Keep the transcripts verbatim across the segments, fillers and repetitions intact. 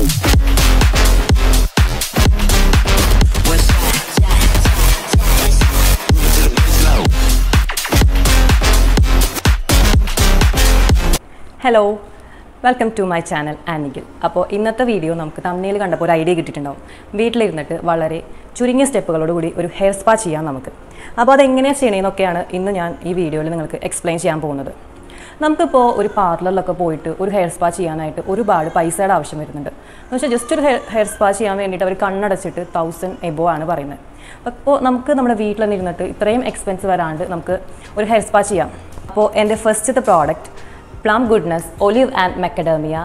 Hello welcome to my channel ആനിഗിൽ. അപ്പോൾ ഇന്നത്തെ വീഡിയോ നമുക്ക് തമ്മിൽ കണ്ടപ്പോൾ ഒരു ഐഡിയ കിട്ടിയിട്ടുണ്ടാവും. വീട്ടിലിരുന്നിട്ട് വളരെ ചുരുങ്ങിയ സ്റ്റെപ്പുകളോടുകൂടി ഒരു ഹെയർ സ്പാ ചെയ്യാം നമുക്ക്. അപ്പോൾ അതെങ്ങനെയാണ് ചെയ്യണമെന്നൊക്കെയാണ് ഇന്ന് ഞാൻ ഈ വീഡിയോയിൽ നിങ്ങൾക്ക് എക്സ്പ്ലെയിൻ ചെയ്യാൻ പോകുന്നത്. നമുക്കിപ്പോൾ ഒരു പാർലറിലൊക്കെ പോയിട്ട് ഒരു ഹെയർ സ്പാ ചെയ്യാനായിട്ട് ഒരുപാട് പൈസയുടെ ആവശ്യം വരുന്നുണ്ട്. എന്ന് വെച്ചാൽ ജസ്റ്റ് ഒരു ഹെയർ ഹെയർ സ്പാ ചെയ്യാൻ വേണ്ടിയിട്ട് അവർ കണ്ണടച്ചിട്ട് തൗസൻഡ് എബോ ആണ് പറയുന്നത്. അപ്പോൾ നമുക്ക് നമ്മുടെ വീട്ടിൽ നിന്നിരുന്നിട്ട് ഇത്രയും എക്സ്പെൻസ് വരാണ്ട് നമുക്ക് ഒരു ഹെയർ സ്പാ ചെയ്യാം. അപ്പോൾ എൻ്റെ ഫസ്റ്റത്തെ product plum goodness olive and macadamia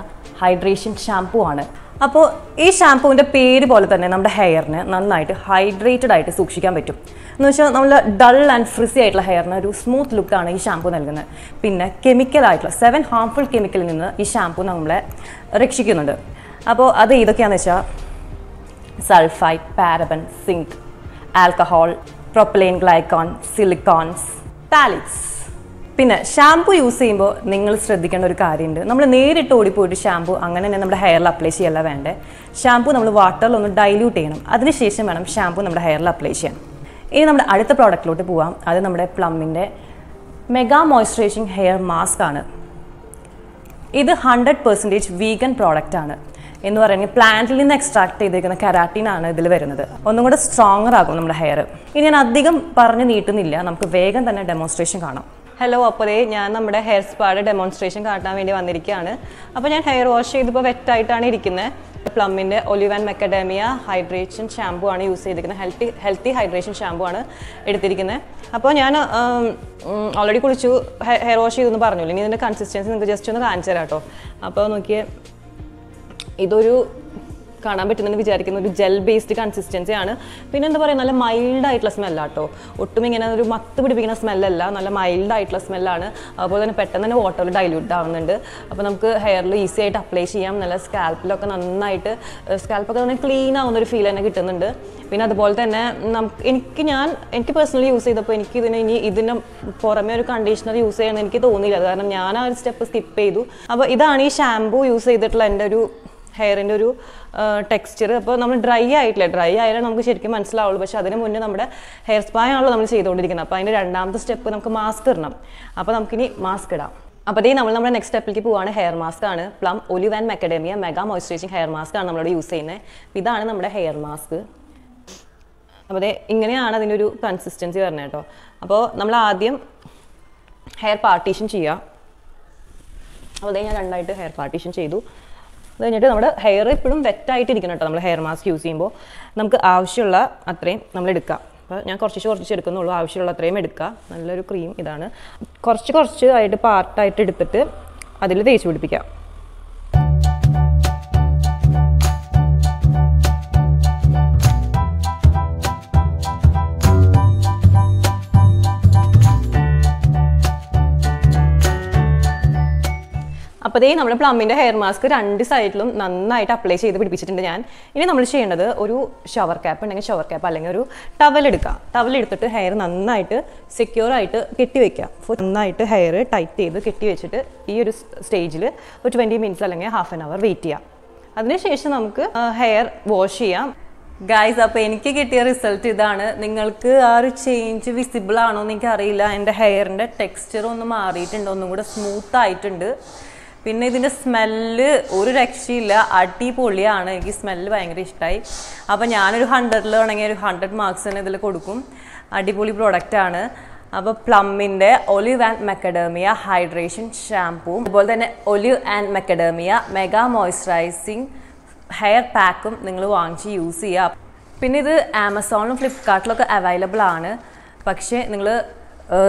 hydration shampoo ആണ്. അപ്പോൾ ഈ ഷാംപൂവിൻ്റെ പേര് പോലെ തന്നെ നമ്മുടെ ഹെയറിന് നന്നായിട്ട് ഹൈഡ്രേറ്റഡ് ആയിട്ട് സൂക്ഷിക്കാൻ പറ്റും. എന്ന് വെച്ചാൽ നമ്മൾ ഡൾ ആൻഡ് ഫ്രിസി ആയിട്ടുള്ള ഹെയറിന് ഒരു സ്മൂത്ത് ലുക്കാണ് ഈ ഷാംപൂ നൽകുന്നത്. പിന്നെ കെമിക്കലായിട്ടുള്ള സെവൻ ഹാംഫുൾ കെമിക്കലിൽ നിന്ന് ഈ ഷാംപൂ നമ്മളെ രക്ഷിക്കുന്നുണ്ട്. അപ്പോൾ അത് ഏതൊക്കെയാണെന്ന് വെച്ചാൽ sulphite, paraben, zinc, alcohol, propylene glycol, silicones, phthalates. പിന്നെ ഷാംപൂ യൂസ് ചെയ്യുമ്പോൾ നിങ്ങൾ ശ്രദ്ധിക്കേണ്ട ഒരു കാര്യമുണ്ട്. നമ്മൾ നേരിട്ട് ഓടിപ്പോയിട്ട് ഷാംപൂ അങ്ങനെ തന്നെ നമ്മുടെ ഹെയറിൽ അപ്ലൈ ചെയ്യല്ല വേണ്ടേ. ഷാംപൂ നമ്മൾ വാട്ടറിലൊന്ന് ഡൈല്യൂട്ട് ചെയ്യണം, അതിനുശേഷം വേണം ഷാംപൂ നമ്മുടെ ഹെയറിൽ അപ്ലൈ ചെയ്യാൻ. ഇനി നമ്മുടെ അടുത്ത പ്രോഡക്റ്റിലോട്ട് പോവാം. അത് നമ്മുടെ പ്ലമ്മിൻ്റെ മെഗാ മോയ്സ്ചറൈസിങ് ഹെയർ മാസ്ക് ആണ്. ഇത് ഹൺഡ്രഡ് പെർസെൻറ്റേജ് വീഗൻ പ്രോഡക്റ്റ് ആണ്. എന്ന് പറയുന്നത് പ്ലാന്റിൽ നിന്ന് എക്സ്ട്രാക്ട് ചെയ്തിരിക്കുന്ന കെരാറ്റിനാണ് ഇതിൽ വരുന്നത്. ഒന്നും കൂടെ സ്ട്രോങ്ങർ ആകും നമ്മുടെ ഹെയർ. ഇനി ഞാൻ അധികം പറഞ്ഞ് നീട്ടുന്നില്ല, നമുക്ക് വേഗം തന്നെ ഡെമോൺസ്ട്രേഷൻ കാണാം. ഹലോ, അപ്പോൾ ഞാൻ നമ്മുടെ ഹെയർ സ്പായുടെ ഡെമോൺസ്ട്രേഷൻ കാട്ടാൻ വേണ്ടി വന്നിരിക്കുകയാണ്. അപ്പോൾ ഞാൻ ഹെയർ വാഷ് ചെയ്തിപ്പോൾ വെറ്റായിട്ടാണ് ഇരിക്കുന്നത്. പ്ലമ്മിൻ്റെ olive and macadamia hydration shampoo ആണ് യൂസ് ചെയ്തിരിക്കുന്നത്. ഹെൽത്തി ഹെൽത്തി ഹൈഡ്രേഷൻ ഷാംപൂ ആണ് എടുത്തിരിക്കുന്നത്. അപ്പോൾ ഞാൻ ഓൾറെഡി കുളിച്ചു, ഹെയർ വാഷ് ചെയ്തെന്ന് പറഞ്ഞില്ല. ഇനി ഇതിൻ്റെ കൺസിസ്റ്റൻസി നിങ്ങൾക്ക് ജസ്റ്റ് ഒന്ന് കാണിച്ചു തരാം കേട്ടോ. അപ്പോൾ നോക്കിയേ, ഇതൊരു കാണാൻ പറ്റുന്നതെന്ന് വിചാരിക്കുന്ന ഒരു ജെൽ ബേസ്ഡ് കൺസിസ്റ്റൻസിയാണ്. പിന്നെ എന്താ പറയുക, നല്ല മൈൽഡായിട്ടുള്ള സ്മെല്ലാട്ടോ. ഒട്ടും ഇങ്ങനെ ഒരു മത്ത് പിടിപ്പിക്കുന്ന സ്മെല്ലല്ല, നല്ല മൈൽഡായിട്ടുള്ള സ്മെല്ലാണ്. അതുപോലെ തന്നെ പെട്ടെന്ന് തന്നെ വാട്ടറിൽ ഡൈല്യൂട്ട് ആവുന്നുണ്ട്. അപ്പോൾ നമുക്ക് ഹെയറിൽ ഈസി ആയിട്ട് അപ്ലൈ ചെയ്യാം. നല്ല സ്കാൽപ്പിലൊക്കെ നന്നായിട്ട് സ്കാൽപ്പൊക്കെ തന്നെ ക്ലീൻ ആവുന്ന ഒരു ഫീൽ തന്നെ കിട്ടുന്നുണ്ട്. പിന്നെ അതുപോലെ തന്നെ നമുക്ക് എനിക്ക് ഞാൻ എനിക്ക് പേഴ്സണലി യൂസ് ചെയ്തപ്പോൾ എനിക്ക് ഇതിന് ഇനി ഇതിന് പുറമേ ഒരു കണ്ടീഷണർ യൂസ് ചെയ്യണമെന്ന് എനിക്ക് തോന്നിയില്ല. കാരണം ഞാൻ ആ ഒരു സ്റ്റെപ്പ് സ്കിപ്പ് ചെയ്തു. അപ്പോൾ ഇതാണ് ഈ ഷാംപൂ യൂസ് ചെയ്തിട്ടുള്ള എൻ്റെ ഒരു ഹെയറിൻ്റെ ഒരു ടെക്സ്ചർ. അപ്പോൾ നമ്മൾ ഡ്രൈ ആയിട്ടില്ല, ഡ്രൈ ആയാലേ നമുക്ക് ശരിക്കും മനസ്സിലാവുള്ളൂ. പക്ഷേ അതിന് മുന്നേ നമ്മുടെ ഹെയർ സ്പായാണല്ലോ നമ്മൾ ചെയ്തുകൊണ്ടിരിക്കുന്നത്. അപ്പോൾ അതിൻ്റെ രണ്ടാമത്തെ സ്റ്റെപ്പ് നമുക്ക് മാസ്ക് ഇടണം. അപ്പോൾ നമുക്കിനി മാസ്ക് ഇടാം. അപ്പോൾ അതേ നമ്മൾ നമ്മുടെ നെക്സ്റ്റ് സ്റ്റെപ്പിലേക്ക് പോവാണ്. ഹെയർ മാസ്ക് ആണ്. Plum olive and macadamia mega moisturising hair mask ആണ് നമ്മളോട് യൂസ് ചെയ്യുന്നത്. ഇതാണ് നമ്മുടെ ഹെയർ മാസ്ക്. അപ്പോൾ അതേ ഇങ്ങനെയാണ് അതിൻ്റെ ഒരു കൺസിസ്റ്റൻസി വരുന്നത് കേട്ടോ. അപ്പോൾ നമ്മൾ ആദ്യം ഹെയർ പാർട്ടീഷൻ ചെയ്യുക. അപ്പോൾ അതേ ഞാൻ രണ്ടായിട്ട് ഹെയർ പാർട്ടീഷൻ ചെയ്തു. അത് കഴിഞ്ഞിട്ട് നമ്മുടെ ഹെയർ ഇപ്പോഴും വെറ്റായിട്ടിരിക്കണം കേട്ടോ. നമ്മൾ ഹെയർ മാസ്ക് യൂസ് ചെയ്യുമ്പോൾ നമുക്ക് ആവശ്യമുള്ള അത്രയും നമ്മൾ എടുക്കാം. അപ്പോൾ ഞാൻ കുറച്ച് കുറച്ച് എടുക്കുന്നുള്ളൂ, ആവശ്യമുള്ള അത്രയും എടുക്കുക. നല്ലൊരു ക്രീം ഇതാണ്. കുറച്ച് കുറച്ച് ആയിട്ട് പാർട്ടായിട്ട് എടുത്തിട്ട് അതിൽ തേച്ച് പിടിപ്പിക്കാം. അപ്പോൾ അതേ നമ്മുടെ പ്ലമ്മിൻ്റെ ഹെയർ മാസ്ക് രണ്ട് സൈഡിലും നന്നായിട്ട് അപ്ലൈ ചെയ്ത് പിടിപ്പിച്ചിട്ടുണ്ട് ഞാൻ. ഇനി നമ്മൾ ചെയ്യേണ്ടത് ഒരു ഷവർ ക്യാപ്പ് ഉണ്ടെങ്കിൽ ഷവർ ക്യാപ്പ് അല്ലെങ്കിൽ ഒരു ടവൽ എടുക്കുക. ടവൽ എടുത്തിട്ട് ഹെയർ നന്നായിട്ട് സെക്യൂറായിട്ട് കെട്ടിവെക്കുക. നന്നായിട്ട് ഹെയർ ടൈറ്റ് ചെയ്ത് കെട്ടിവെച്ചിട്ട് ഈ ഒരു സ്റ്റേജിൽ ഒരു ട്വൻറ്റി മിനിറ്റ്സ് അല്ലെങ്കിൽ ഹാഫ് ആൻ അവർ വെയിറ്റ് ചെയ്യാം. അതിനുശേഷം നമുക്ക് ഹെയർ വാഷ് ചെയ്യാം. ഗൈസ്, അപ്പോൾ എനിക്ക് കിട്ടിയ റിസൾട്ട് ഇതാണ്. നിങ്ങൾക്ക് ആ ഒരു ചേഞ്ച് വിസിബിൾ ആണോ എന്ന് എനിക്കറിയില്ല. എൻ്റെ ഹെയറിൻ്റെ ടെക്സ്ചർ ഒന്ന് മാറിയിട്ടുണ്ട്, ഒന്നും കൂടെ സ്മൂത്ത് ആയിട്ടുണ്ട്. പിന്നെ ഇതിൻ്റെ സ്മെല്ല് ഒരു രക്ഷയില്ല, അടിപൊളിയാണ്. എനിക്ക് സ്മെല്ല് ഭയങ്കര ഇഷ്ടമായി. അപ്പോൾ ഞാനൊരു ഹൺഡ്രഡിൽ വേണമെങ്കിൽ ഒരു ഹൺഡ്രഡ് മാർക്സ് തന്നെ ഇതിൽ കൊടുക്കും. അടിപൊളി പ്രോഡക്റ്റാണ്. അപ്പോൾ പ്ലമ്മിൻ്റെ ഒലിവ് ആൻഡ് മെക്കഡേമിയ ഹൈഡ്രേഷൻ ഷാംപൂവും അതുപോലെ തന്നെ olive and macadamia mega moisturising hair പാക്കും നിങ്ങൾ വാങ്ങിച്ച് യൂസ് ചെയ്യുക. പിന്നെ ഇത് ആമസോണിലും ഫ്ലിപ്കാർട്ടിലൊക്കെ അവൈലബിൾ ആണ്. പക്ഷേ നിങ്ങൾ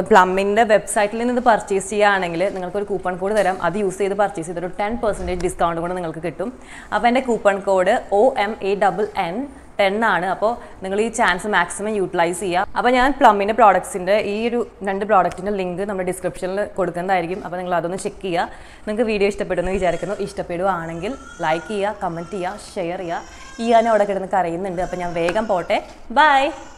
പ്ലമ്മിൻ്റെ വെബ്സൈറ്റിൽ നിന്ന് ഇത് പർച്ചേസ് ചെയ്യുകയാണെങ്കിൽ നിങ്ങൾക്കൊരു കൂപ്പൺ കോഡ് തരാം. അത് യൂസ് ചെയ്ത് പർച്ചേസ് ചെയ്തൊരു ടെൻ പെർസെൻറ്റേജ് ഡിസ്കൗണ്ട് കൂടെ നിങ്ങൾക്ക് കിട്ടും. അപ്പോൾ എൻ്റെ coupon code O M A double N ten ആണ്. അപ്പോൾ നിങ്ങൾ ഈ ചാൻസ് മാക്സിമം യൂട്ടിലൈസ് ചെയ്യുക. അപ്പോൾ ഞാൻ പ്ലമ്മിൻ്റെ പ്രോഡക്ട്സിൻ്റെ ഈ ഒരു രണ്ട് പ്രോഡക്റ്റിൻ്റെ ലിങ്ക് നമ്മുടെ ഡിസ്ക്രിപ്ഷനിൽ കൊടുക്കുന്നതായിരിക്കും. അപ്പോൾ നിങ്ങൾ അതൊന്ന് ചെക്ക് ചെയ്യുക. നിങ്ങൾക്ക് വീഡിയോ ഇഷ്ടപ്പെടുമെന്ന് വിചാരിക്കുന്നു. ഇഷ്ടപ്പെടുകയാണെങ്കിൽ ലൈക്ക് ചെയ്യുക, കമൻറ്റ് ചെയ്യുക, ഷെയർ ചെയ്യുക. ഈ ഞാൻ അവിടെ കിടന്ന് കരയുന്നുണ്ട്. അപ്പോൾ ഞാൻ വേഗം പോട്ടെ. ബൈ.